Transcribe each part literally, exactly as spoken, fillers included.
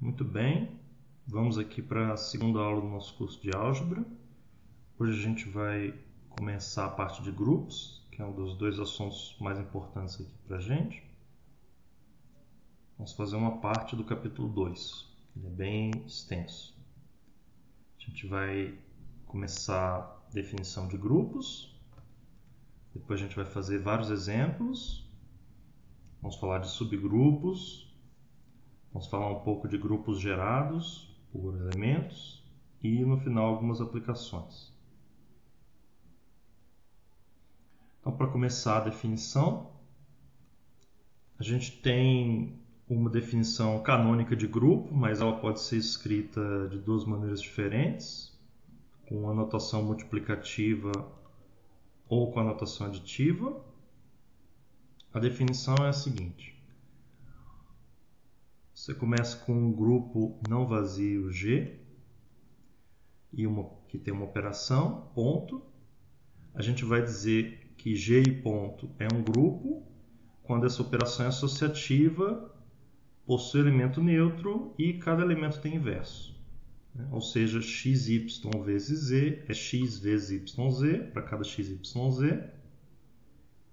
Muito bem, vamos aqui para a segunda aula do nosso curso de álgebra. Hoje a gente vai começar a parte de grupos, que é um dos dois assuntos mais importantes aqui para a gente. Vamos fazer uma parte do capítulo dois, ele é bem extenso. A gente vai começar a definição de grupos, depois a gente vai fazer vários exemplos, vamos falar de subgrupos, vamos falar um pouco de grupos gerados por elementos e, no final, algumas aplicações. Então, para começar a definição, a gente tem uma definição canônica de grupo, mas ela pode ser escrita de duas maneiras diferentes, com anotação multiplicativa ou com anotação aditiva. A definição é a seguinte. Você começa com um grupo não vazio G, e uma, que tem uma operação, ponto. A gente vai dizer que G e ponto é um grupo quando essa operação é associativa, possui elemento neutro e cada elemento tem inverso. Ou seja, x, y vezes z é x vezes yz, para cada x, yz.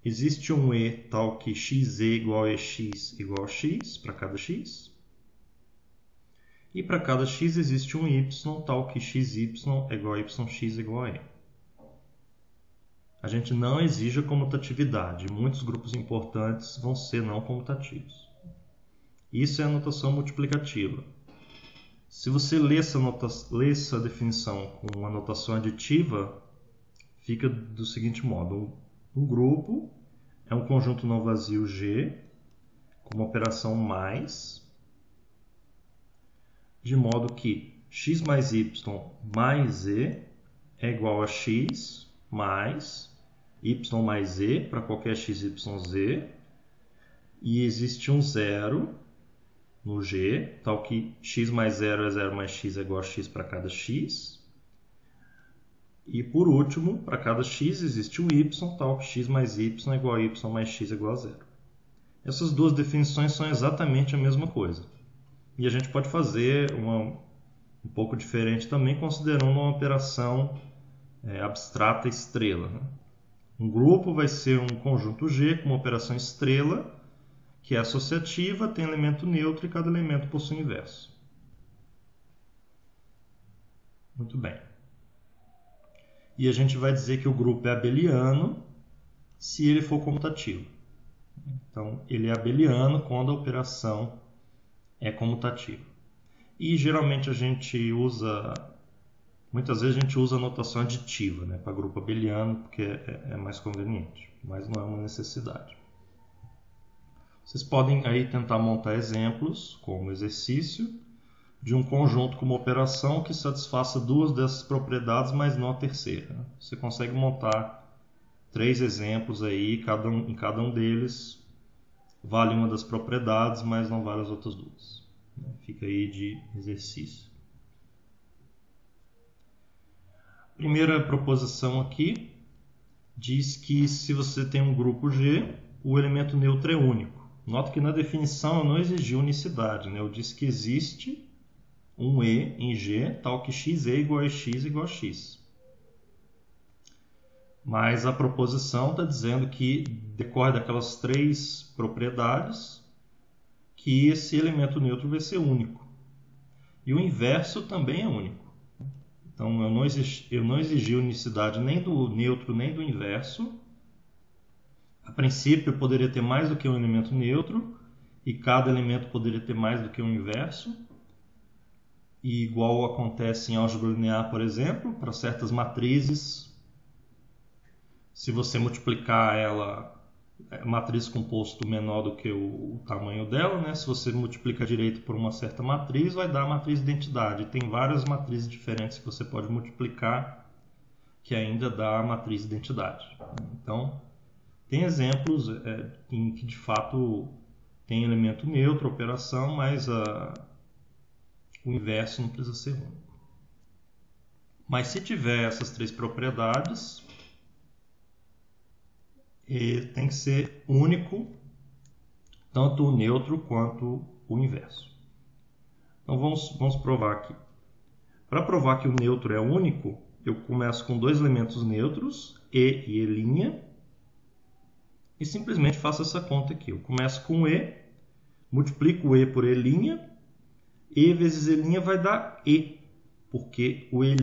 Existe um E tal que x e igual a x igual a x, para cada x. E para cada x existe um y tal que xy é igual a yx igual a e. A gente não exige a comutatividade. Muitos grupos importantes vão ser não comutativos. Isso é a notação multiplicativa. Se você lê essa, lê essa definição com uma notação aditiva, fica do seguinte modo. Um grupo é um conjunto não vazio G com uma operação mais, de modo que x mais y mais z é igual a x mais y mais z para qualquer x, y, z. E existe um zero no G, tal que x mais zero é zero mais x é igual a x para cada x. E por último, para cada x existe um y, tal que x mais y é igual a y mais x é igual a zero. Essas duas definições são exatamente a mesma coisa. E a gente pode fazer uma, um pouco diferente também, considerando uma operação é, abstrata estrela. Né? Um grupo vai ser um conjunto G com uma operação estrela, que é associativa, tem elemento neutro e cada elemento possui inverso. Muito bem. E a gente vai dizer que o grupo é abeliano se ele for comutativo. Então, ele é abeliano quando a operação é comutativo. E geralmente a gente usa, muitas vezes a gente usa a notação aditiva, né, para grupo abeliano, porque é, é mais conveniente, mas não é uma necessidade. Vocês podem aí tentar montar exemplos, como exercício, de um conjunto com uma operação que satisfaça duas dessas propriedades, mas não a terceira. Você consegue montar três exemplos aí, cada um, em cada um deles vale uma das propriedades, mas não vale as outras duas. Fica aí de exercício. Primeira proposição aqui diz que se você tem um grupo G, o elemento neutro é único. Nota que na definição eu não exigi unicidade, né? Eu disse que existe um E em G tal que x é igual a x igual a x. Mas a proposição está dizendo que decorre daquelas três propriedades que esse elemento neutro vai ser único. E o inverso também é único. Então eu não exigi, eu não exigi unicidade nem do neutro nem do inverso. A princípio eu poderia ter mais do que um elemento neutro e cada elemento poderia ter mais do que um inverso. E igual acontece em álgebra linear, por exemplo, para certas matrizes, se você multiplicar ela, matriz composto menor do que o tamanho dela, né? Se você multiplica direito por uma certa matriz, vai dar a matriz identidade. Tem várias matrizes diferentes que você pode multiplicar que ainda dá a matriz identidade. Então, tem exemplos é, em que de fato tem elemento neutro, operação, mas a o inverso não precisa ser único. Mas se tiver essas três propriedades, tem que ser único tanto o neutro quanto o inverso. Então vamos, vamos provar aqui. Para provar que o neutro é único, eu começo com dois elementos neutros, E e E', e simplesmente faço essa conta aqui. Eu começo com E, multiplico o E por E', E vezes E' vai dar E, porque o E'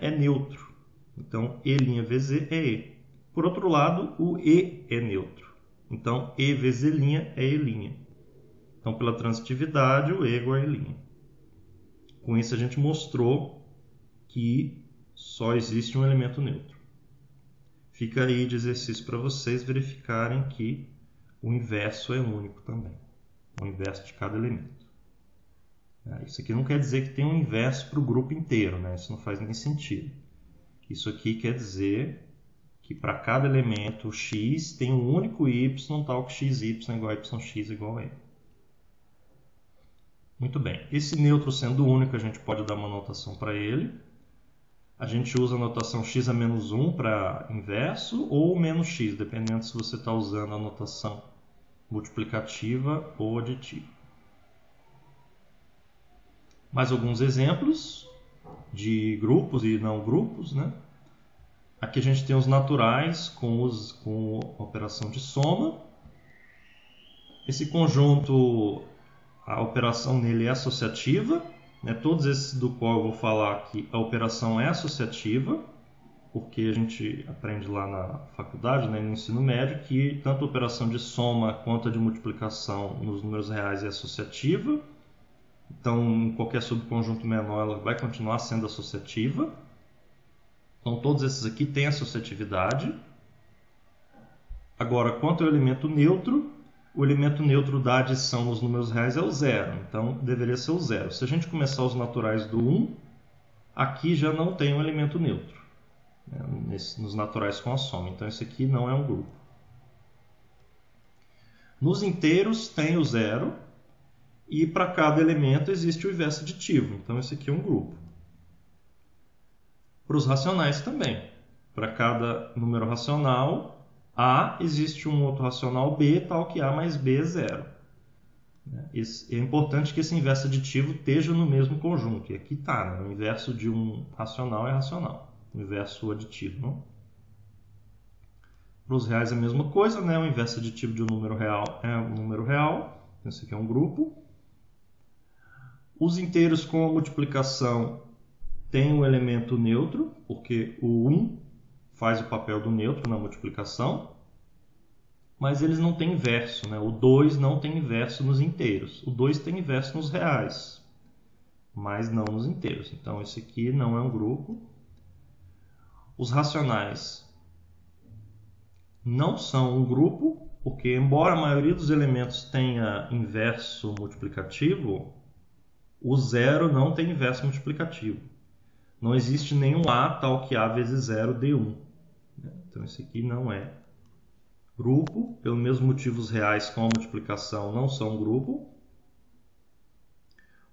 é neutro. Então E' vezes E é E. Por outro lado, o E é neutro. Então E vezes E' é E'. Então pela transitividade, o E é igual a E'. Com isso a gente mostrou que só existe um elemento neutro. Fica aí de exercício para vocês verificarem que o inverso é único também. O inverso de cada elemento. Isso aqui não quer dizer que tem um inverso para o grupo inteiro, né? Isso não faz nem sentido. Isso aqui quer dizer que para cada elemento x tem um único y tal que xy é igual a yx igual a e. Muito bem. Esse neutro sendo único, a gente pode dar uma notação para ele. A gente usa a notação x a menos um para inverso ou menos x, dependendo se você está usando a notação multiplicativa ou aditiva. Mais alguns exemplos de grupos e não grupos, né? Aqui a gente tem os naturais com, os, com a operação de soma. Esse conjunto, a operação nele é associativa, né? Todos esses do qual eu vou falar aqui, a operação é associativa, porque a gente aprende lá na faculdade, né, no ensino médio, que tanto a operação de soma quanto a de multiplicação nos números reais é associativa. Então, em qualquer subconjunto menor, ela vai continuar sendo associativa. Então, todos esses aqui têm associatividade. Agora, quanto ao elemento neutro, o elemento neutro da adição nos números reais é o zero. Então, deveria ser o zero. Se a gente começar os naturais do um, aqui já não tem um elemento neutro, né, nos naturais com a soma. Então, isso aqui não é um grupo. Nos inteiros tem o zero. E para cada elemento existe o inverso aditivo. Então, esse aqui é um grupo. Para os racionais também. Para cada número racional, A existe um outro racional B, tal que A mais B é zero. É importante que esse inverso aditivo esteja no mesmo conjunto. E aqui está, né? O inverso de um racional é racional. O inverso aditivo, não? Para os reais é a mesma coisa, né? O inverso aditivo de um número real é um número real. Então, esse aqui é um grupo. Os inteiros com a multiplicação têm um elemento neutro, porque o um faz o papel do neutro na multiplicação, mas eles não têm inverso, né? O dois não tem inverso nos inteiros. O dois tem inverso nos reais, mas não nos inteiros. Então, esse aqui não é um grupo. Os racionais não são um grupo, porque, embora a maioria dos elementos tenha inverso multiplicativo, o zero não tem inverso multiplicativo. Não existe nenhum A tal que A vezes zero dê um. Então, esse aqui não é grupo. Pelo mesmo motivo, os reais com a multiplicação não são grupo.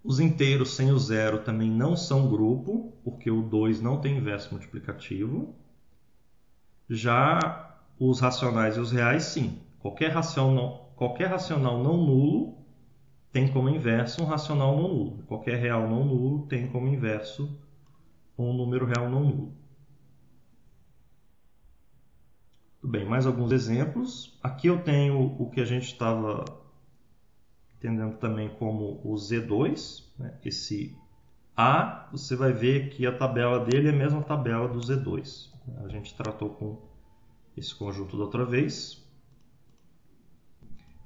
Os inteiros sem o zero também não são grupo, porque o dois não tem inverso multiplicativo. Já os racionais e os reais, sim. Qualquer racional, qualquer racional não nulo tem como inverso um racional não nulo. Qualquer real não nulo tem como inverso um número real não nulo. Tudo bem, mais alguns exemplos. Aqui eu tenho o que a gente estava entendendo também como o Z dois. Né? Esse A, você vai ver que a tabela dele é a mesma tabela do Z dois. A gente tratou com esse conjunto da outra vez.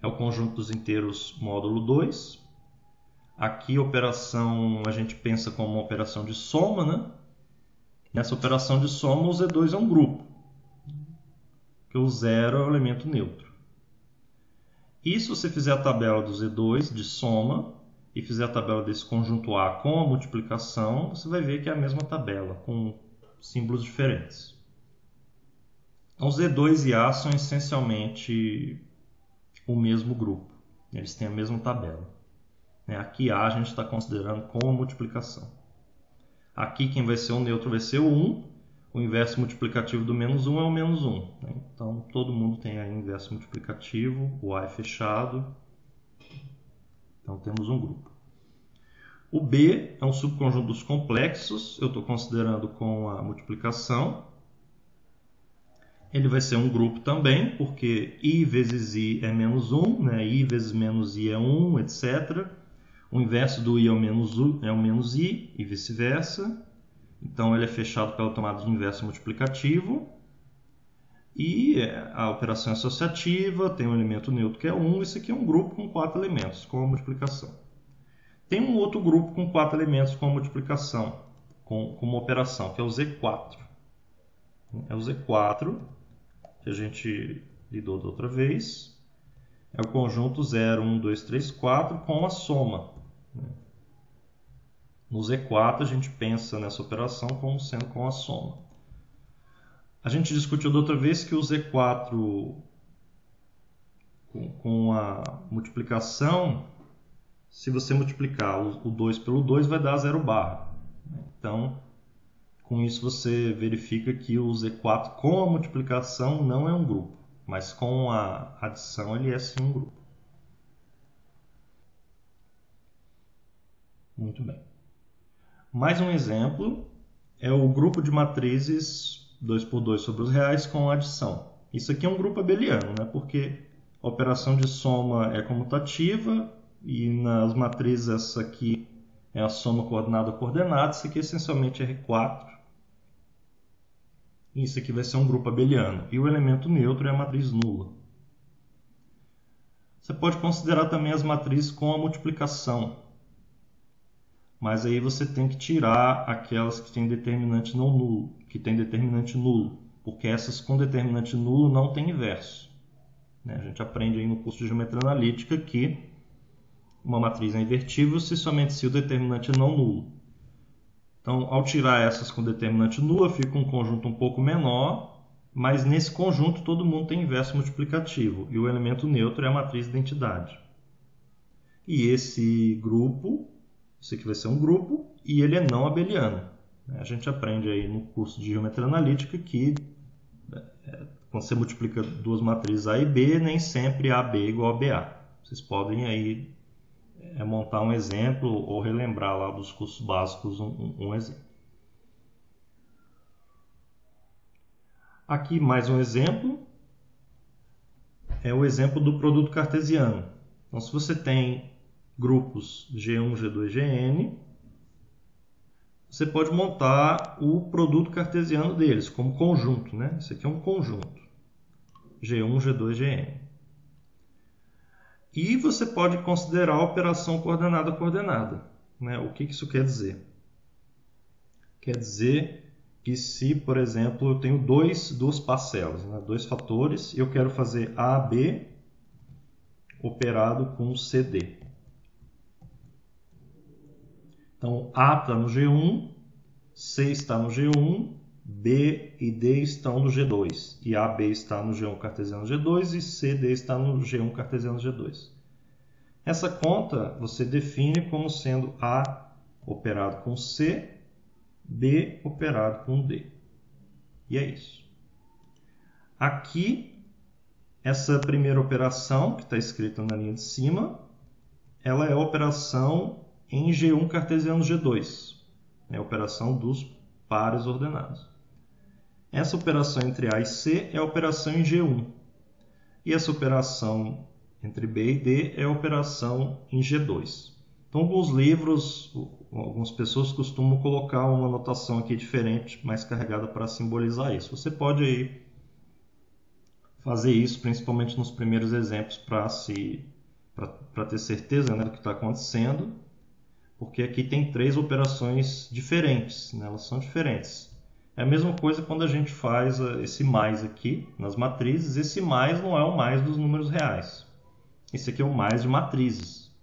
É o conjunto dos inteiros módulo dois. Aqui a operação a gente pensa como uma operação de soma, né? Nessa operação de soma o Z dois é um grupo, porque o zero é o elemento neutro. E se você fizer a tabela do Z dois de soma e fizer a tabela desse conjunto A com a multiplicação, você vai ver que é a mesma tabela, com símbolos diferentes. Então Z dois e A são essencialmente o mesmo grupo, eles têm a mesma tabela. Aqui A a gente está considerando com a multiplicação. Aqui quem vai ser o neutro vai ser o um, o inverso multiplicativo do menos um é o menos um. Então todo mundo tem aí inverso multiplicativo, o A é fechado, então temos um grupo. O B é um subconjunto dos complexos, eu estou considerando com a multiplicação. Ele vai ser um grupo também, porque i vezes i é menos um, né? I vezes menos i é um, etcétera. O inverso do i é o menos, u, é o menos i e vice-versa. Então, ele é fechado pela tomada de inverso multiplicativo. E a operação é associativa, tem um elemento neutro que é um. Isso aqui é um grupo com quatro elementos, com a multiplicação. Tem um outro grupo com quatro elementos com a multiplicação, com, com uma operação, que é o Z quatro. É o Z quatro, que a gente lidou da outra vez. É o conjunto zero, um, dois, três, quatro com a soma. No Z quatro, a gente pensa nessa operação como sendo com a soma. A gente discutiu da outra vez que o Z quatro com, com a multiplicação, se você multiplicar o, o dois pelo dois, vai dar zero barra. Então, com isso você verifica que o Z quatro com a multiplicação não é um grupo, mas com a adição ele é sim um grupo. Muito bem. Mais um exemplo é o grupo de matrizes dois por dois sobre os reais com adição. Isso aqui é um grupo abeliano, né? Porque a operação de soma é comutativa e nas matrizes essa aqui é a soma coordenada a coordenada. Isso aqui é essencialmente R quatro. Isso aqui vai ser um grupo abeliano. E o elemento neutro é a matriz nula. Você pode considerar também as matrizes com a multiplicação. Mas aí você tem que tirar aquelas que têm determinante não nulo, que tem determinante nulo, porque essas com determinante nulo não tem inverso. A gente aprende aí no curso de Geometria Analítica que uma matriz é invertível se somente se o determinante é não nulo. Então, ao tirar essas com determinante nula, fica um conjunto um pouco menor, mas nesse conjunto todo mundo tem inverso multiplicativo, e o elemento neutro é a matriz identidade. E esse grupo, isso aqui vai ser um grupo, e ele é não abeliano. A gente aprende aí no curso de Geometria Analítica que quando você multiplica duas matrizes A e B, nem sempre A B é igual a B A. Vocês podem aí montar um exemplo ou relembrar lá dos cursos básicos um, um exemplo. Aqui mais um exemplo, é o exemplo do produto cartesiano. Então, se você tem grupos G um, G dois, G N, você pode montar o produto cartesiano deles como conjunto, né? Isso aqui é um conjunto, G um, G dois, G N. E você pode considerar a operação coordenada a coordenada, né? O que isso quer dizer? Quer dizer que se, por exemplo, eu tenho dois, duas parcelas, né? Dois fatores, e eu quero fazer A B operado com C D. Então, A está no G um, C está no G um, B e D estão no G dois. E A, B está no G um cartesiano G dois e C, D está no G um cartesiano G dois. Essa conta você define como sendo A operado com C, B operado com D. E é isso. Aqui, essa primeira operação, que está escrita na linha de cima, ela é a operação em G um cartesiano G dois, é a operação dos pares ordenados. Essa operação entre A e C é a operação em G um. E essa operação entre B e D é a operação em G dois. Então, alguns livros, algumas pessoas costumam colocar uma notação aqui diferente, mais carregada para simbolizar isso. Você pode aí fazer isso, principalmente nos primeiros exemplos, para se, para, para ter certeza, né, do que está acontecendo. Porque aqui tem três operações diferentes, né? Elas são diferentes. É a mesma coisa quando a gente faz esse mais aqui nas matrizes. Esse mais não é o mais dos números reais. Esse aqui é o mais de matrizes.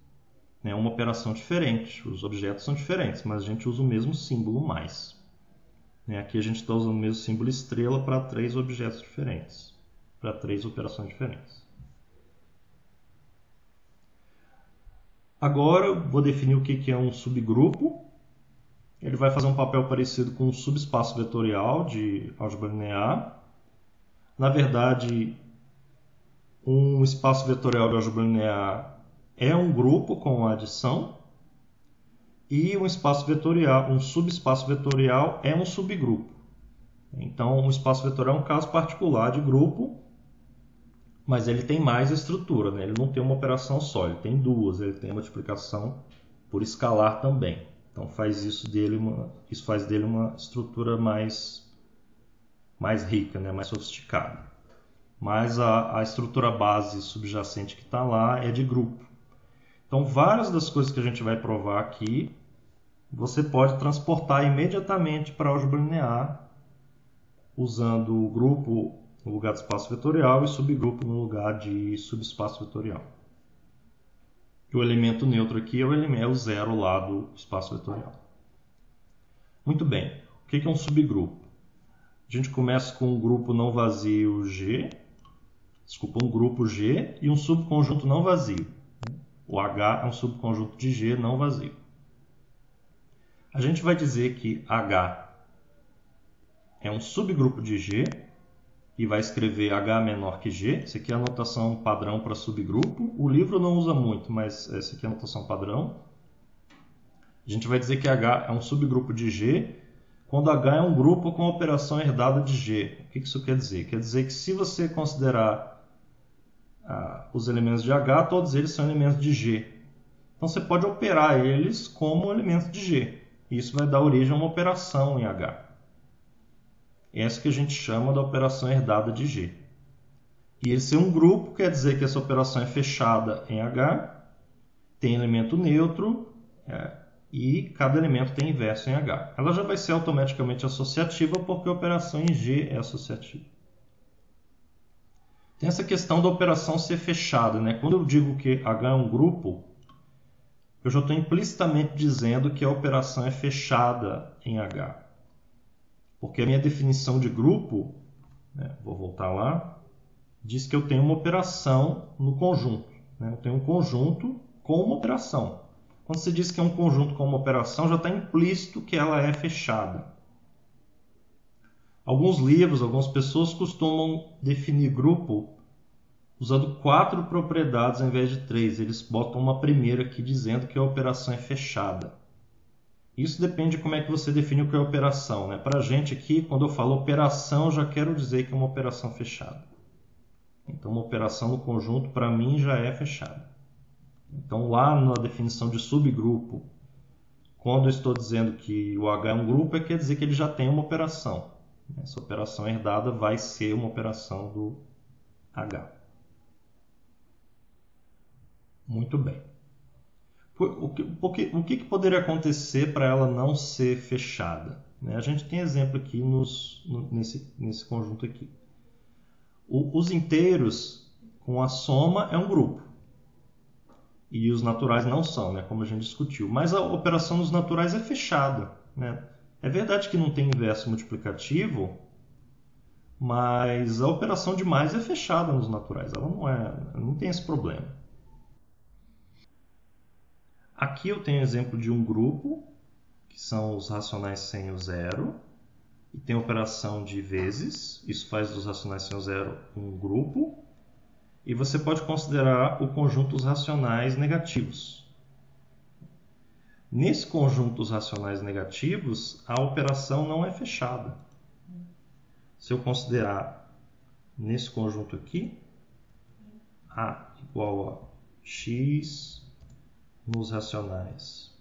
É uma operação diferente, os objetos são diferentes, mas a gente usa o mesmo símbolo mais. Aqui a gente está usando o mesmo símbolo estrela para três objetos diferentes, para três operações diferentes. Agora eu vou definir o que é um subgrupo. Ele vai fazer um papel parecido com um subespaço vetorial de álgebra linear. Na verdade, um espaço vetorial de álgebra linear é um grupo com adição. E um espaço vetorial, um subespaço vetorial é um subgrupo. Então, um espaço vetorial é um caso particular de grupo, mas ele tem mais estrutura, né? Ele não tem uma operação só, ele tem duas, ele tem multiplicação por escalar também. Então, faz isso dele uma, isso faz dele uma estrutura mais, mais rica, né? Mais sofisticada. Mas a, a estrutura base subjacente que está lá é de grupo. Então, várias das coisas que a gente vai provar aqui, você pode transportar imediatamente para a álgebra linear, usando o grupo no lugar de espaço vetorial e subgrupo no lugar de subespaço vetorial. O elemento neutro aqui é o, elemento, é o zero lá do espaço vetorial. Muito bem, o que é um subgrupo? A gente começa com um grupo não vazio G, desculpa, um grupo G e um subconjunto não vazio. O H é um subconjunto de G não vazio. A gente vai dizer que H é um subgrupo de G e vai escrever H menor que G. Isso aqui é a notação padrão para subgrupo. O livro não usa muito, mas essa aqui é a notação padrão. A gente vai dizer que H é um subgrupo de G quando H é um grupo com operação herdada de G. O que isso quer dizer? Quer dizer que se você considerar ah, os elementos de H, todos eles são elementos de G. Então você pode operar eles como elementos de G. E isso vai dar origem a uma operação em H. Essa que a gente chama da operação herdada de G. E esse é um grupo, quer dizer que essa operação é fechada em H, tem elemento neutro é, e cada elemento tem inverso em H. Ela já vai ser automaticamente associativa porque a operação em G é associativa. Tem essa questão da operação ser fechada, né? Quando eu digo que H é um grupo, eu já estou implicitamente dizendo que a operação é fechada em H. Porque a minha definição de grupo, né, vou voltar lá, diz que eu tenho uma operação no conjunto. Né? Eu tenho um conjunto com uma operação. Quando se diz que é um conjunto com uma operação, já está implícito que ela é fechada. Alguns livros, algumas pessoas costumam definir grupo usando quatro propriedades ao invés de três. Eles botam uma primeira aqui dizendo que a operação é fechada. Isso depende de como é que você define o que é operação, né? Para a gente aqui, quando eu falo operação, eu já quero dizer que é uma operação fechada. Então, uma operação no conjunto, para mim, já é fechada. Então, lá na definição de subgrupo, quando eu estou dizendo que o H é um grupo, é quer dizer que ele já tem uma operação. Essa operação herdada vai ser uma operação do H. Muito bem. O que, o que poderia acontecer para ela não ser fechada? A gente tem exemplo aqui nos, nesse, nesse conjunto aqui. O, os inteiros com a soma é um grupo. E os naturais não são, né? Como a gente discutiu. Mas a operação dos naturais é fechada. Né? É verdade que não tem inverso multiplicativo, mas a operação de mais é fechada nos naturais. Ela não, é, não tem esse problema. Aqui eu tenho um exemplo de um grupo, que são os racionais sem o zero, e tem operação de vezes, isso faz dos racionais sem o zero um grupo, e você pode considerar o conjunto dos racionais negativos. Nesse conjunto dos racionais negativos, a operação não é fechada. Se eu considerar nesse conjunto aqui, A igual a x nos racionais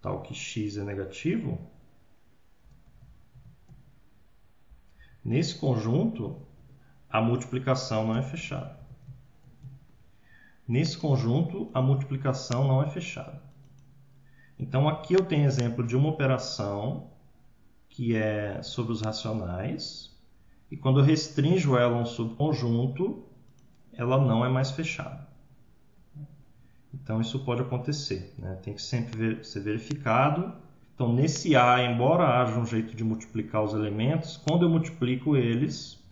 tal que x é negativo, nesse conjunto a multiplicação não é fechada. Nesse conjunto a multiplicação não é fechada. Então aqui eu tenho exemplo de uma operação que é sobre os racionais e quando eu restringo ela a um subconjunto, ela não é mais fechada. Então, isso pode acontecer, né? Tem que sempre ver, ser verificado. Então, nesse A, embora haja um jeito de multiplicar os elementos, quando eu multiplico eles,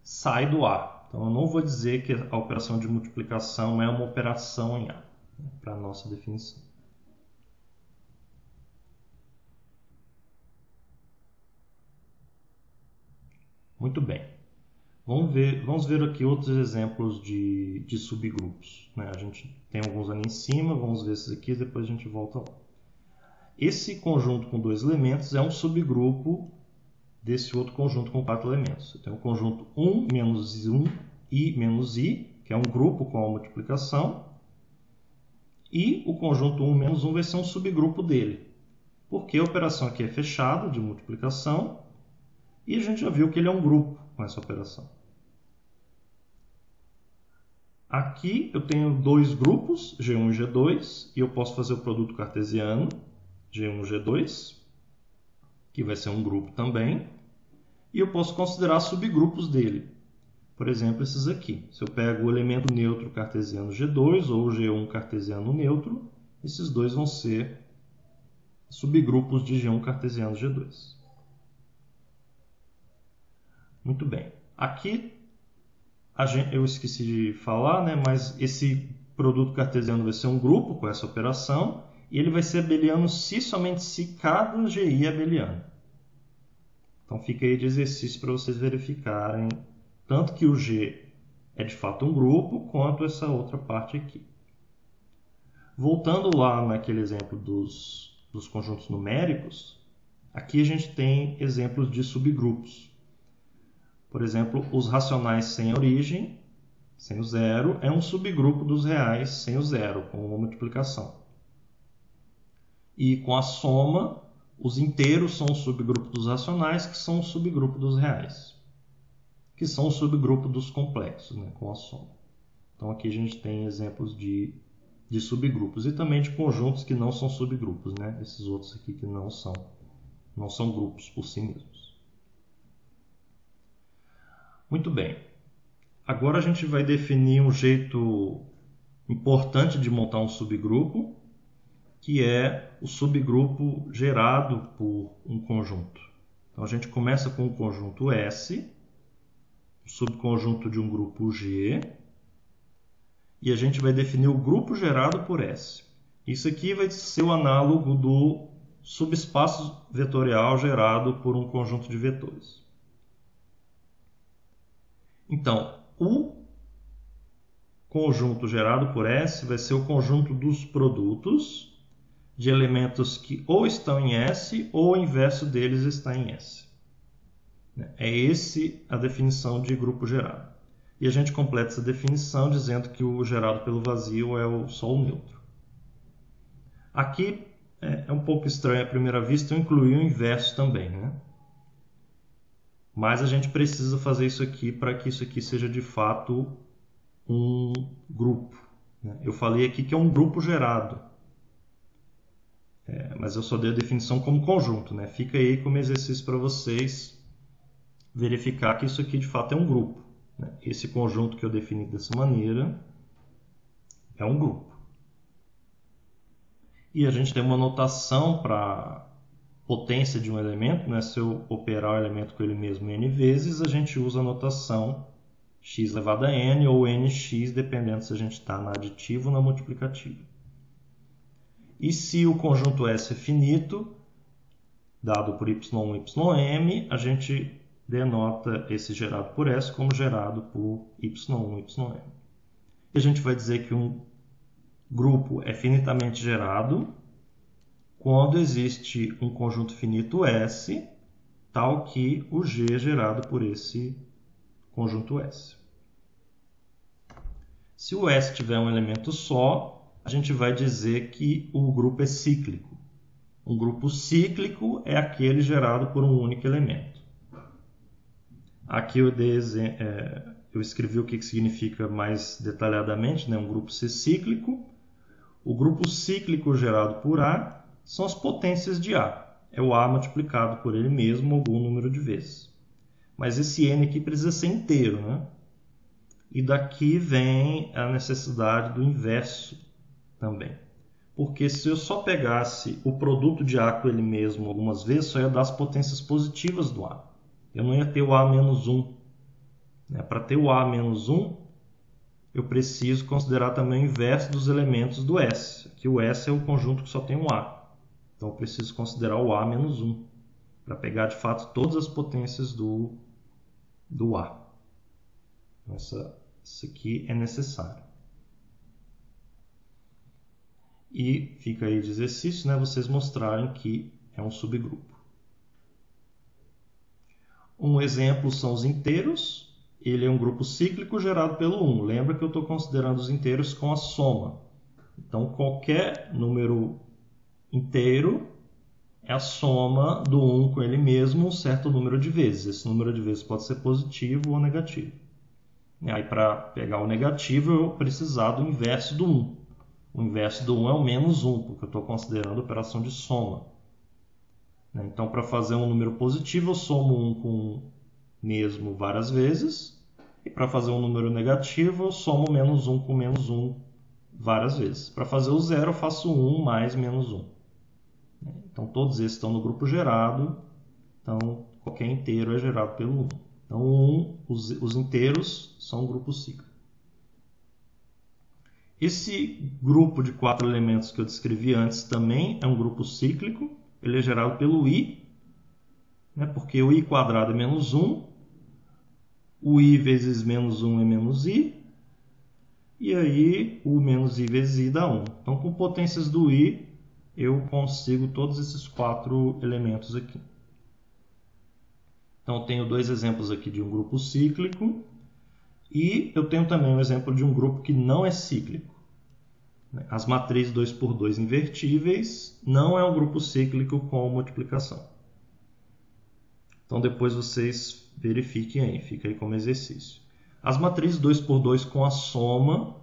sai do A. Então, eu não vou dizer que a operação de multiplicação é uma operação em A, né? Para a nossa definição. Muito bem. Vamos ver, vamos ver aqui outros exemplos de, de subgrupos, né? A gente tem alguns ali em cima, vamos ver esses aqui, depois a gente volta lá. Esse conjunto com dois elementos é um subgrupo desse outro conjunto com quatro elementos. Eu tenho o conjunto um, menos um, i, menos i, que é um grupo com a multiplicação. E o conjunto um, menos um vai ser um subgrupo dele, porque a operação aqui é fechada, de multiplicação, e a gente já viu que ele é um grupo com essa operação. Aqui eu tenho dois grupos, G um e G dois, e eu posso fazer o produto cartesiano, G um e G dois, que vai ser um grupo também, e eu posso considerar subgrupos dele. Por exemplo, esses aqui. Se eu pego o elemento neutro cartesiano G dois ou o G um cartesiano neutro, esses dois vão ser subgrupos de G um cartesiano G dois. Muito bem. Aqui, a gente, eu esqueci de falar, né, mas esse produto cartesiano vai ser um grupo com essa operação, e ele vai ser abeliano se somente se cada G I é abeliano. Então fica aí de exercício para vocês verificarem tanto que o G é de fato um grupo, quanto essa outra parte aqui. Voltando lá naquele exemplo dos, dos conjuntos numéricos, aqui a gente tem exemplos de subgrupos. Por exemplo, os racionais sem origem, sem o zero, é um subgrupo dos reais sem o zero, com uma multiplicação. E com a soma, os inteiros são um subgrupo dos racionais, que são um subgrupo dos reais, que são um subgrupo dos complexos, né, com a soma. Então aqui a gente tem exemplos de, de subgrupos e também de conjuntos que não são subgrupos, né, esses outros aqui que não são, não são grupos por si mesmos. Muito bem. Agora a gente vai definir um jeito importante de montar um subgrupo, que é o subgrupo gerado por um conjunto. Então a gente começa com o conjunto S, o subconjunto de um grupo G, e a gente vai definir o grupo gerado por S. Isso aqui vai ser o análogo do subespaço vetorial gerado por um conjunto de vetores. Então, o conjunto gerado por S vai ser o conjunto dos produtos de elementos que ou estão em S ou o inverso deles está em S. É esse a definição de grupo gerado. E a gente completa essa definição dizendo que o gerado pelo vazio é o só o neutro. Aqui é um pouco estranho à primeira vista eu incluir o inverso também, né? Mas a gente precisa fazer isso aqui para que isso aqui seja de fato um grupo. Eu falei aqui que é um grupo gerado. É, mas eu só dei a definição como conjunto, né? Fica aí como exercício para vocês verificar que isso aqui de fato é um grupo, né? Esse conjunto que eu defini dessa maneira é um grupo. E a gente tem uma notação para potência de um elemento, né? Se eu operar o elemento com ele mesmo n vezes, a gente usa a notação x elevado a n ou nx, dependendo se a gente está na aditiva ou na multiplicativa. E se o conjunto S é finito, dado por y um e ym, a gente denota esse gerado por S como gerado por y um e ym. E a gente vai dizer que um grupo é finitamente gerado quando existe um conjunto finito S, tal que o G é gerado por esse conjunto S. Se o S tiver um elemento só, a gente vai dizer que o grupo é cíclico. Um grupo cíclico é aquele gerado por um único elemento. Aqui eu, dese... é, eu escrevi o que significa mais detalhadamente, né? Um grupo ser cíclico. O grupo cíclico gerado por A são as potências de A. É o A multiplicado por ele mesmo algum número de vezes. Mas esse N aqui precisa ser inteiro, né? E daqui vem a necessidade do inverso também. Porque se eu só pegasse o produto de A com ele mesmo algumas vezes, só ia dar as potências positivas do A. Eu não ia ter o A menos um. Para ter o A menos um, eu preciso considerar também o inverso dos elementos do S. Aqui o S é o conjunto que só tem um A. Então eu preciso considerar o A menos um, para pegar de fato todas as potências do, do A. Então, essa, isso aqui é necessário. E fica aí de exercício, né, vocês mostrarem que é um subgrupo. Um exemplo são os inteiros. Ele é um grupo cíclico gerado pelo um. Lembra que eu estou considerando os inteiros com a soma. Então, qualquer número inteiro é a soma do um com ele mesmo um certo número de vezes. Esse número de vezes pode ser positivo ou negativo. E aí, para pegar o negativo, eu vou precisar do inverso do um. O inverso do um é o menos um, porque eu estou considerando a operação de soma. Então, para fazer um número positivo, eu somo um com um mesmo várias vezes. E para fazer um número negativo, eu somo menos um com menos um várias vezes. Para fazer o zero, eu faço um mais menos um. Então, todos esses estão no grupo gerado. Então, qualquer inteiro é gerado pelo um. Então, um, os, os inteiros são um grupo cíclico. Esse grupo de quatro elementos que eu descrevi antes também é um grupo cíclico. Ele é gerado pelo i, né? Porque o i quadrado é menos um, o i vezes menos um é menos i, e aí o menos i vezes i dá um. Então, com potências do i, eu consigo todos esses quatro elementos aqui. Então, eu tenho dois exemplos aqui de um grupo cíclico, e eu tenho também um exemplo de um grupo que não é cíclico. As matrizes dois por dois invertíveis não é um grupo cíclico com multiplicação. Então, depois vocês verifiquem aí, fica aí como exercício. As matrizes dois por dois com a soma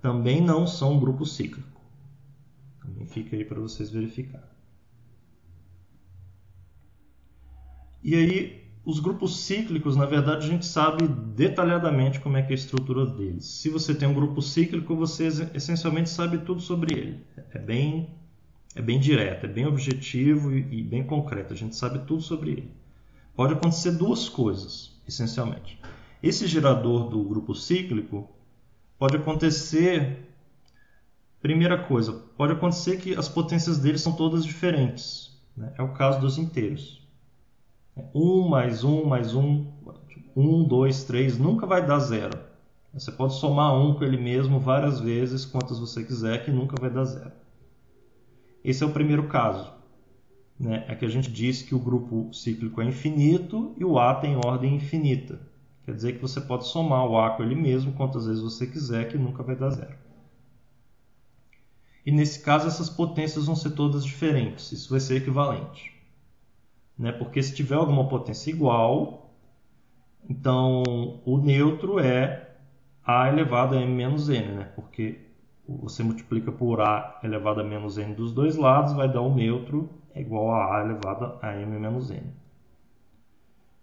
também não são um grupo cíclico. Também fica aí para vocês verificarem. E aí, os grupos cíclicos, na verdade, a gente sabe detalhadamente como é que é a estrutura deles. Se você tem um grupo cíclico, você essencialmente sabe tudo sobre ele. É bem, é bem direto, é bem objetivo e, e bem concreto. A gente sabe tudo sobre ele. Pode acontecer duas coisas, essencialmente. Esse gerador do grupo cíclico pode acontecer... Primeira coisa, pode acontecer que as potências deles são todas diferentes, né? É o caso dos inteiros. um mais um mais um, um, dois, três, nunca vai dar zero. Você pode somar um com ele mesmo várias vezes, quantas você quiser, que nunca vai dar zero. Esse é o primeiro caso, né? É que a gente diz que o grupo cíclico é infinito e o A tem ordem infinita. Quer dizer que você pode somar o A com ele mesmo quantas vezes você quiser, que nunca vai dar zero. E nesse caso, essas potências vão ser todas diferentes, isso vai ser equivalente. Porque se tiver alguma potência igual, então o neutro é a elevado a m menos n, né? Porque você multiplica por a elevado a menos n dos dois lados, vai dar o neutro é igual a a elevado a m menos n.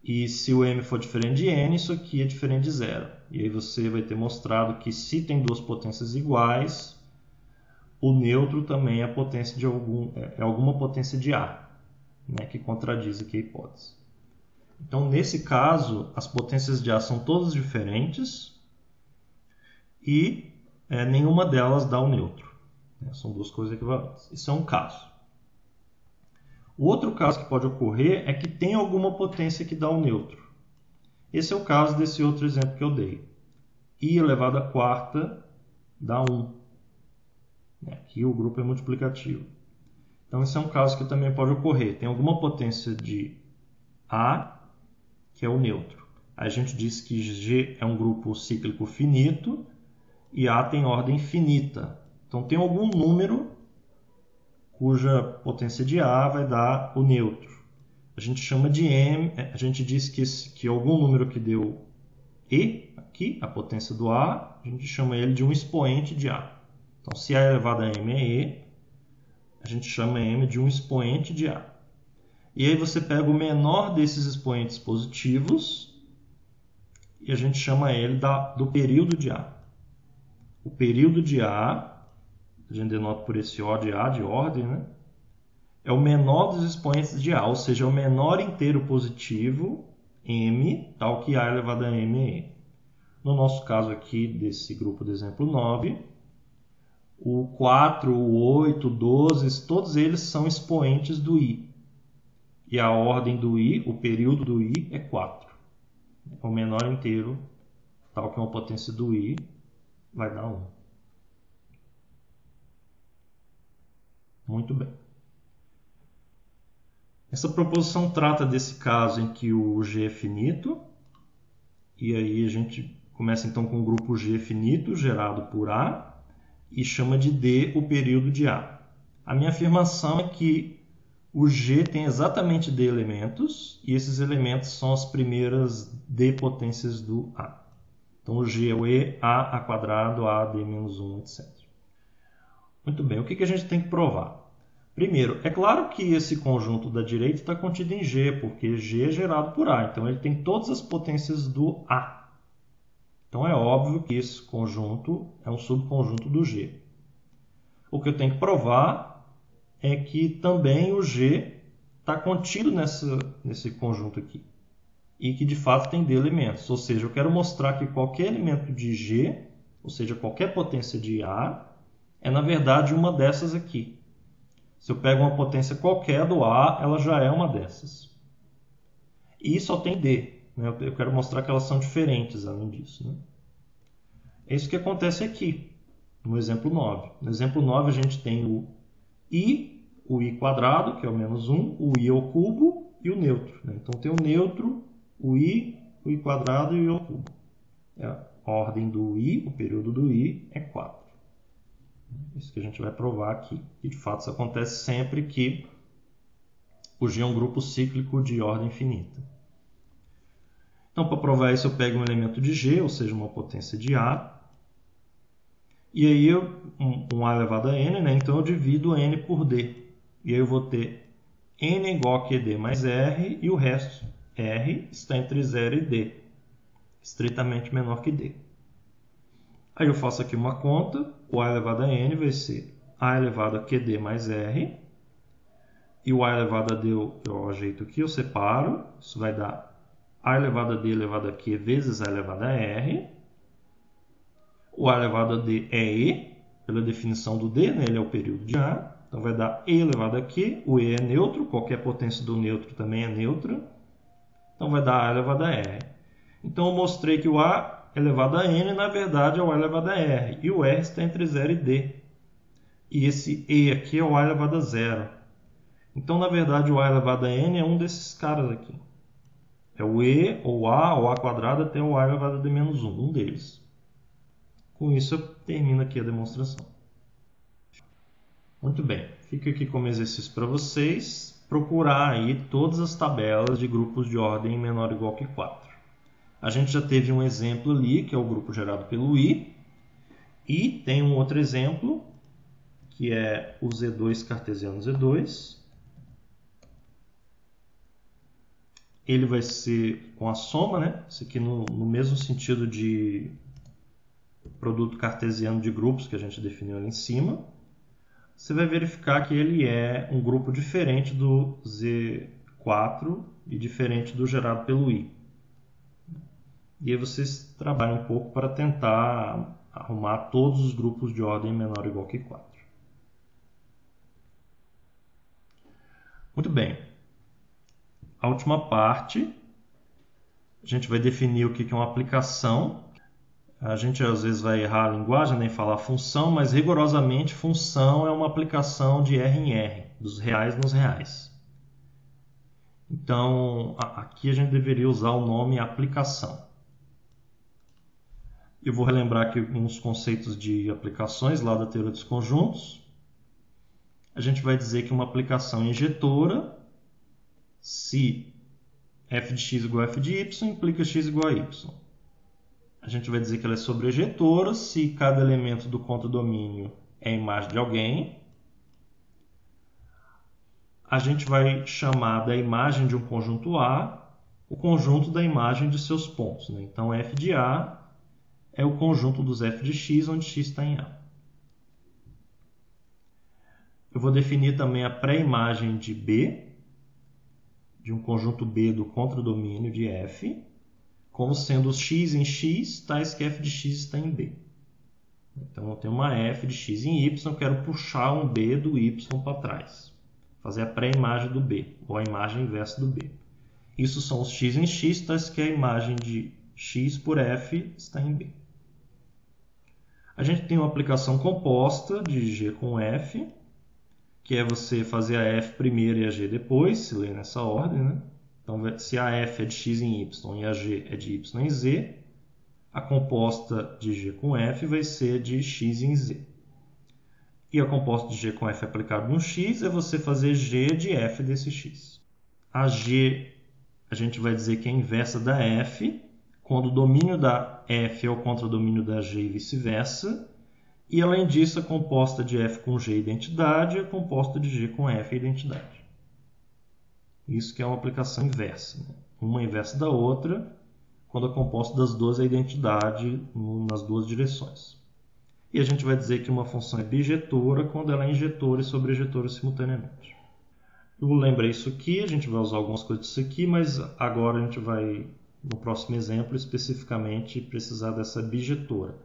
E se o m for diferente de n, isso aqui é diferente de zero. E aí você vai ter mostrado que se tem duas potências iguais, o neutro também é, potência de algum, é alguma potência de a. Né, que contradiz aqui a hipótese. Então, nesse caso, as potências de A são todas diferentes e é, nenhuma delas dá o neutro. Né, são duas coisas equivalentes. Isso é um caso. O outro caso que pode ocorrer é que tem alguma potência que dá o neutro. Esse é o caso desse outro exemplo que eu dei. I elevado a quarta dá um. Aqui o grupo é multiplicativo. Então, esse é um caso que também pode ocorrer. Tem alguma potência de A, que é o neutro. A gente diz que G é um grupo cíclico finito e A tem ordem finita. Então, tem algum número cuja potência de A vai dar o neutro. A gente chama de M, a gente diz que, esse, que algum número que deu E, aqui, a potência do A, a gente chama ele de um expoente de A. Então, se A elevado a M é E, a gente chama M de um expoente de A. E aí você pega o menor desses expoentes positivos e a gente chama ele da, do período de A. O período de A, a gente denota por esse O de A, de ordem, né? É o menor dos expoentes de A, ou seja, é o menor inteiro positivo, M, tal que A elevado a M é E. No nosso caso aqui, desse grupo do exemplo nove, o quatro, o oito, o doze, todos eles são expoentes do i. E a ordem do i, o período do i, é quatro. É o menor inteiro tal que uma potência do i vai dar um. Muito bem. Essa proposição trata desse caso em que o G é finito, e aí a gente começa então com o grupo G finito gerado por A e chama de D o período de A. A minha afirmação é que o G tem exatamente D elementos e esses elementos são as primeiras D potências do A. Então o G é o E, A, A quadrado, A, D menos um, etcétera. Muito bem, o que a gente tem que provar? Primeiro, é claro que esse conjunto da direita está contido em G, porque G é gerado por A, então ele tem todas as potências do A. Então é óbvio que esse conjunto é um subconjunto do G. O que eu tenho que provar é que também o G está contido nessa, nesse conjunto aqui, e que de fato tem D elementos, ou seja, eu quero mostrar que qualquer elemento de G, ou seja, qualquer potência de A, é na verdade uma dessas aqui. Se eu pego uma potência qualquer do A, ela já é uma dessas. E só tem D, né? Eu quero mostrar que elas são diferentes além disso, né? É isso que acontece aqui, no exemplo nove. No exemplo nove a gente tem o I, o I quadrado, que é o menos um, o I ao cubo e o neutro, né? Então tem o neutro, o I, o I quadrado e o I ao cubo. A ordem do I, o período do I, é quatro. Isso que a gente vai provar aqui. E de fato isso acontece sempre que o G é um grupo cíclico de ordem finita. Então para provar isso eu pego um elemento de G, ou seja, uma potência de A. E aí eu, um, um A elevado a N, né? Então eu divido N por D. E aí eu vou ter N igual a Q D mais R e o resto. R está entre zero e D. Estritamente menor que D. Aí eu faço aqui uma conta, o A elevado a N vai ser A elevado a Q D mais R, e o A elevado a D eu, eu ajeito aqui, eu separo, isso vai dar A elevado a D elevado a Q vezes A elevado a R, o A elevado a D é E, pela definição do D, né? Ele é o período de A, então vai dar E elevado a Q, o E é neutro, qualquer potência do neutro também é neutra, então vai dar A elevado a R. Então eu mostrei que o A elevado a N, na verdade, é o A elevado a R. E o R está entre zero e D. E esse E aqui é o A elevado a zero. Então, na verdade, o A elevado a N é um desses caras aqui. É o E, ou A, ou A quadrado, até o A elevado a D menos um, um deles. Com isso, eu termino aqui a demonstração. Muito bem. Fica aqui como exercício para vocês procurar aí todas as tabelas de grupos de ordem menor ou igual que quatro. A gente já teve um exemplo ali, que é o grupo gerado pelo I. E tem um outro exemplo, que é o Z dois cartesiano Z dois. Ele vai ser com a soma, né? Isso aqui no, no mesmo sentido de produto cartesiano de grupos que a gente definiu ali em cima. Você vai verificar que ele é um grupo diferente do Z quatro e diferente do gerado pelo I. E aí vocês trabalham um pouco para tentar arrumar todos os grupos de ordem menor ou igual que quatro. Muito bem. A última parte, a gente vai definir o que é uma aplicação. A gente às vezes vai errar a linguagem, nem falar função, mas rigorosamente função é uma aplicação de R em R, dos reais nos reais. Então, aqui a gente deveria usar o nome aplicação. Eu vou relembrar aqui uns conceitos de aplicações lá da teoria dos conjuntos. A gente vai dizer que uma aplicação injetora, se f de x igual a f de y, implica x igual a y. A gente vai dizer que ela é sobrejetora, se cada elemento do contra-domínio é a imagem de alguém. A gente vai chamar da imagem de um conjunto A o conjunto da imagem de seus pontos, né? Então, f de A é o conjunto dos f de x, onde x está em A. Eu vou definir também a pré-imagem de B, de um conjunto B do contradomínio de f, como sendo os x em x, tais que f de x está em B. Então, eu tenho uma f de x em y, eu quero puxar um B do y para trás. Fazer a pré-imagem do B, ou a imagem inversa do B. Isso são os x em x, tais que a imagem de X por F está em B. A gente tem uma aplicação composta de G com F, que é você fazer a F primeiro e a G depois, se lê nessa ordem, né? Então, se a F é de X em Y e a G é de Y em Z, a composta de G com F vai ser de X em Z. E a composta de G com F aplicada no X é você fazer G de F desse X. A G, a gente vai dizer que é a inversa da F, quando o domínio da F é o contradomínio da G e vice-versa. E, além disso, a composta de F com G é identidade e a composta de G com F é identidade. Isso que é uma aplicação inversa, né? Uma inversa da outra, quando a composta das duas é identidade nas duas direções. E a gente vai dizer que uma função é bijetora quando ela é injetora e sobrejetora simultaneamente. Eu lembrei isso aqui, a gente vai usar algumas coisas disso aqui, mas agora a gente vai, no próximo exemplo, especificamente precisar dessa bijetora.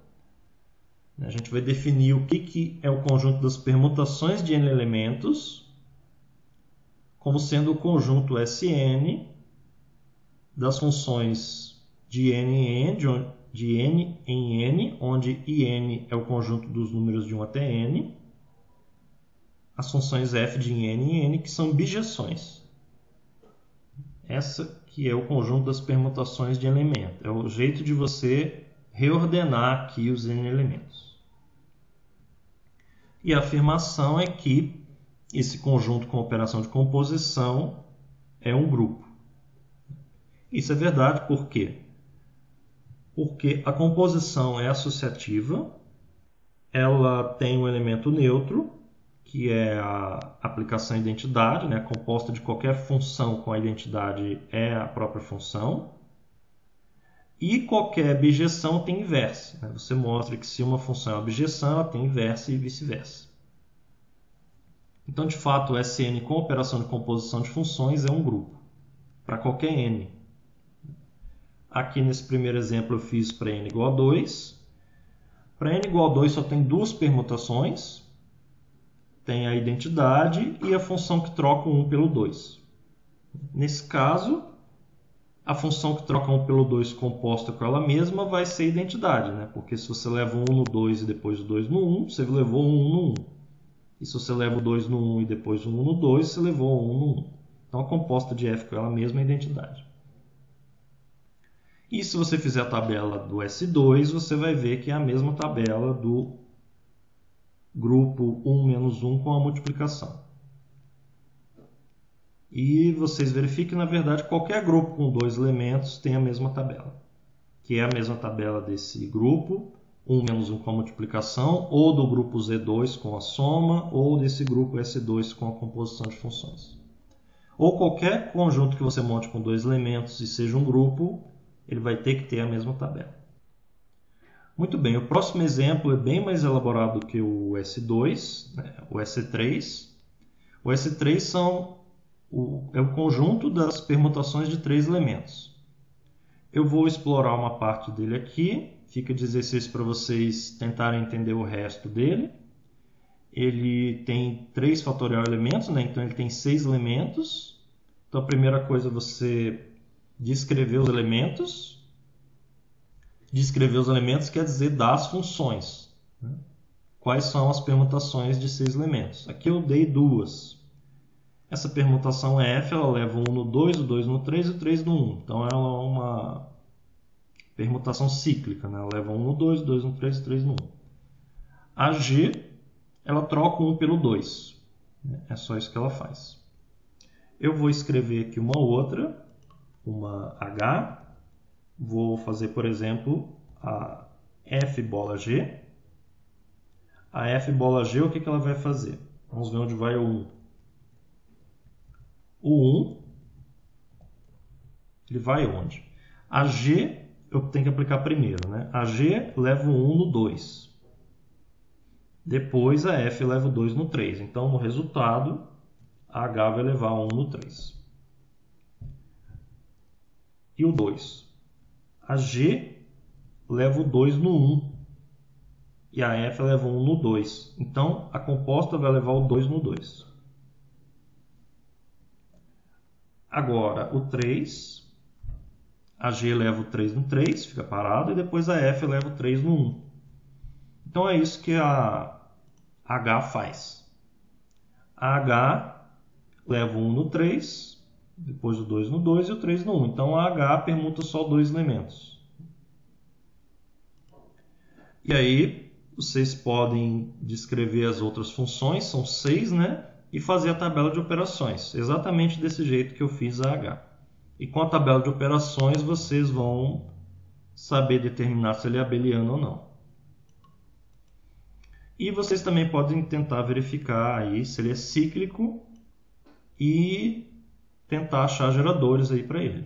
A gente vai definir o que, que é o conjunto das permutações de n elementos como sendo o conjunto Sn das funções de n em n, de onde de n em n, onde in é o conjunto dos números de um até n, as funções f de n em n, que são bijeções. Essa que é o conjunto das permutações de elemento. É o jeito de você reordenar aqui os n elementos. E a afirmação é que esse conjunto com operação de composição é um grupo. Isso é verdade, por quê? Porque a composição é associativa, ela tem um elemento neutro, que é a aplicação identidade, né? Composta de qualquer função com a identidade é a própria função, e qualquer bijeção tem inversa, né? Você mostra que se uma função é uma bijeção, ela tem inversa e vice-versa. Então, de fato, o Sn com operação de composição de funções é um grupo, para qualquer n. Aqui nesse primeiro exemplo eu fiz para n igual a dois. Para n igual a dois só tem duas permutações. Tem a identidade e a função que troca o um pelo dois. Nesse caso, a função que troca um pelo dois composta com ela mesma vai ser a identidade, né? Porque se você leva o um no dois e depois o dois no um, você levou o um no um. E se você leva o dois no um e depois o um no dois, você levou o um no um. Então a composta de f com ela mesma é a identidade. E se você fizer a tabela do S dois, você vai ver que é a mesma tabela do grupo um menos um com a multiplicação. E vocês verifiquem que, na verdade, qualquer grupo com dois elementos tem a mesma tabela, que é a mesma tabela desse grupo um menos um com a multiplicação, ou do grupo Z dois com a soma, ou desse grupo S dois com a composição de funções. Ou qualquer conjunto que você monte com dois elementos e seja um grupo, ele vai ter que ter a mesma tabela. Muito bem, o próximo exemplo é bem mais elaborado que o S dois, né? O S três. O S três são o, é o conjunto das permutações de três elementos. Eu vou explorar uma parte dele aqui, fica de exercício para vocês tentarem entender o resto dele. Ele tem três fatorial elementos, né? Então ele tem seis elementos. Então a primeira coisa é você descrever os elementos. Descrever os elementos quer dizer dar as funções, né? Quais são as permutações de seis elementos? Aqui eu dei duas. Essa permutação F, ela leva o um no dois, o dois no três e o três no um. Então ela é uma permutação cíclica, né? Ela leva o um no dois, o dois no três e o três no um. A G, ela troca o um pelo dois. Né? É só isso que ela faz. Eu vou escrever aqui uma outra. Uma H, vou fazer, por exemplo, a F bola G. A F bola G, o que, que ela vai fazer? Vamos ver onde vai o um. O um, ele vai onde? A G, eu tenho que aplicar primeiro, né? A G leva o um no dois. Depois a F leva o dois no três. Então, no resultado, a H vai levar o um no três. E o dois. A G leva o dois no um. E a F leva o um no dois. Então, a composta vai levar o dois no dois. Agora, o três. a G eleva o três no três, fica parado, e depois a F eleva o três no um. Então é isso que a H faz. A H leva o um no três, depois o dois no dois e o três no um. Então a H permuta só dois elementos. E aí vocês podem descrever as outras funções, são seis, né? E fazer a tabela de operações, exatamente desse jeito que eu fiz a H. E com a tabela de operações vocês vão saber determinar se ele é abeliano ou não. E vocês também podem tentar verificar aí se ele é cíclico e tentar achar geradores aí para ele.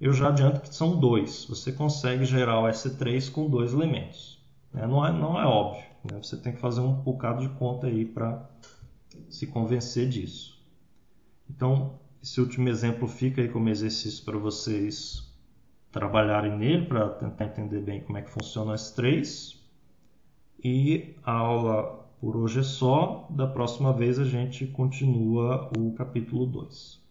Eu já adianto que são dois. Você consegue gerar o S três com dois elementos. Não é, não é óbvio, né? Você tem que fazer um bocado de conta aí para se convencer disso. Então, esse último exemplo fica aí como exercício para vocês trabalharem nele, para tentar entender bem como é que funciona o S três. E a aula por hoje é só. Da próxima vez a gente continua o capítulo dois.